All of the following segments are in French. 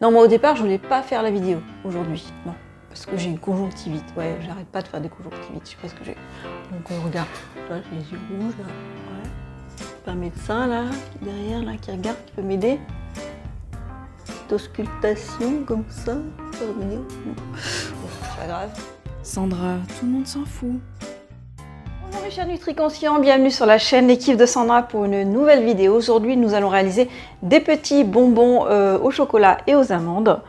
Non, moi au départ, je voulais pas faire la vidéo aujourd'hui. Non, parce que j'ai une conjonctivite. Ouais, j'arrête pas de faire des conjonctivites. Je sais pas ce que j'ai. Donc regarde, là, j'ai les yeux rouges là. Ouais. Un médecin là, derrière là, qui regarde, qui peut m'aider. Auscultation comme ça, vidéo. C'est pas grave. Sandra, tout le monde s'en fout. Bonjour mes chers nutriconscients, bienvenue sur la chaîne L'équipe de Sandra pour une nouvelle vidéo. Aujourd'hui, nous allons réaliser des petits bonbons au chocolat et aux amandes.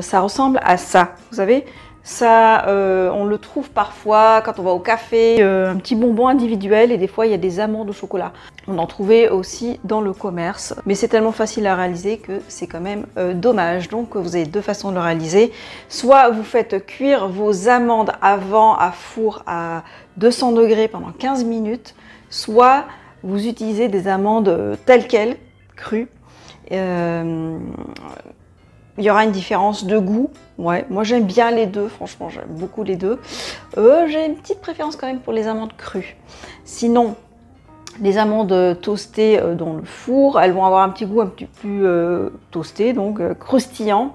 Ça ressemble à ça, vous savez. Ça, on le trouve parfois quand on va au café, un petit bonbon individuel et des fois il y a des amandes au chocolat. On en trouvait aussi dans le commerce, mais c'est tellement facile à réaliser que c'est quand même dommage. Donc vous avez deux façons de le réaliser. Soit vous faites cuire vos amandes avant à four à 200 degrés pendant 15 minutes, soit vous utilisez des amandes telles quelles, crues. Il y aura une différence de goût. Ouais, moi j'aime bien les deux, franchement j'aime beaucoup les deux. J'ai une petite préférence quand même pour les amandes crues. Sinon, les amandes toastées dans le four, elles vont avoir un petit goût un petit peu plus toasté, donc croustillant.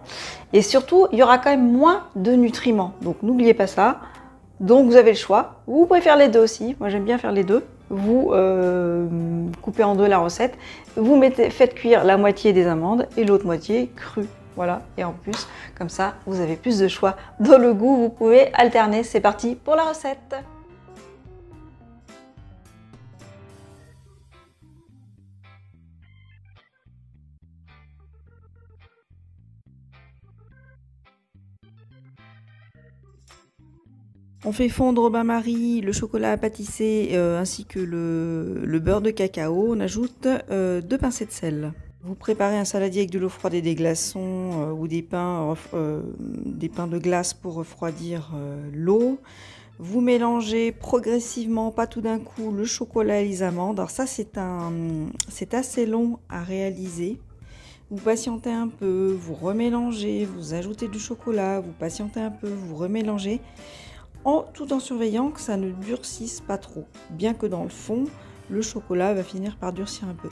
Et surtout, il y aura quand même moins de nutriments, donc n'oubliez pas ça. Donc vous avez le choix, vous pouvez faire les deux aussi, moi j'aime bien faire les deux. Vous coupez en deux la recette, vous faites cuire la moitié des amandes et l'autre moitié crue. Voilà, et en plus, comme ça, vous avez plus de choix dans le goût, vous pouvez alterner. C'est parti pour la recette. On fait fondre au bain-marie le chocolat à pâtisser ainsi que le beurre de cacao. On ajoute 2 pincées de sel. Vous préparez un saladier avec de l'eau froide et des glaçons ou des pains de glace pour refroidir l'eau. Vous mélangez progressivement, pas tout d'un coup, le chocolat et les amandes. Alors ça, c'est assez long à réaliser. Vous patientez un peu, vous remélangez, vous ajoutez du chocolat, vous patientez un peu, vous remélangez, tout en surveillant que ça ne durcisse pas trop. Bien que dans le fond, le chocolat va finir par durcir un peu.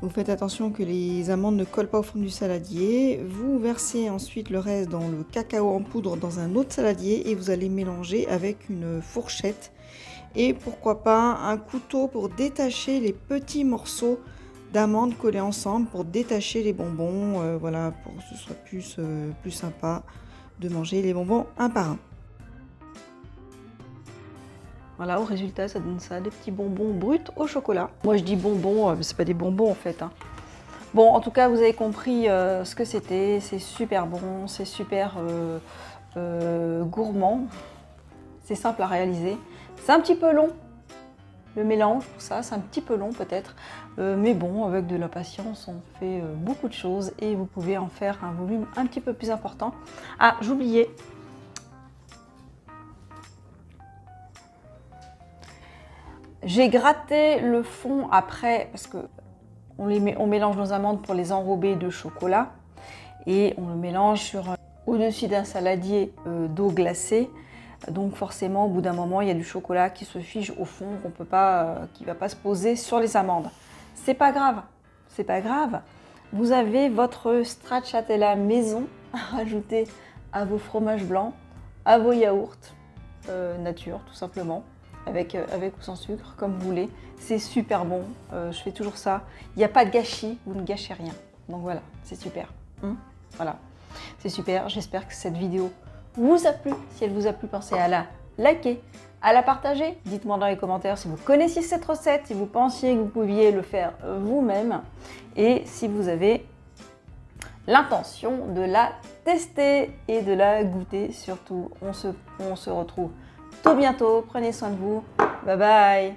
Vous faites attention que les amandes ne collent pas au fond du saladier. Vous versez ensuite le reste dans le cacao en poudre dans un autre saladier et vous allez mélanger avec une fourchette et pourquoi pas un couteau pour détacher les petits morceaux d'amandes collés ensemble pour détacher les bonbons. Voilà, pour que ce soit plus sympa de manger les bonbons un par un. Voilà, au résultat, ça donne ça, des petits bonbons bruts au chocolat. Moi, je dis bonbons, mais c'est pas des bonbons en fait. Hein. Bon, en tout cas, vous avez compris ce que c'était. C'est super bon, c'est super gourmand. C'est simple à réaliser. C'est un petit peu long, le mélange pour ça. C'est un petit peu long peut-être. Mais bon, avec de la patience, on fait beaucoup de choses. Et vous pouvez en faire un volume un petit peu plus important. Ah, j'oubliais. J'ai gratté le fond après, parce qu'on mélange nos amandes pour les enrober de chocolat et on le mélange au-dessus d'un saladier d'eau glacée. Donc forcément, au bout d'un moment, il y a du chocolat qui se fige au fond, qui ne va pas se poser sur les amandes. C'est pas grave, c'est pas grave. Vous avez votre stracciatella maison à rajouter à vos fromages blancs, à vos yaourts nature tout simplement. Avec ou sans sucre, comme vous voulez. C'est super bon, je fais toujours ça. Il n'y a pas de gâchis, vous ne gâchez rien. Donc voilà, c'est super. Voilà, c'est super. J'espère que cette vidéo vous a plu. Si elle vous a plu, pensez à la liker, à la partager. Dites-moi dans les commentaires si vous connaissiez cette recette, si vous pensiez que vous pouviez le faire vous-même et si vous avez l'intention de la tester et de la goûter surtout. On se retrouve tout bientôt, prenez soin de vous, bye bye.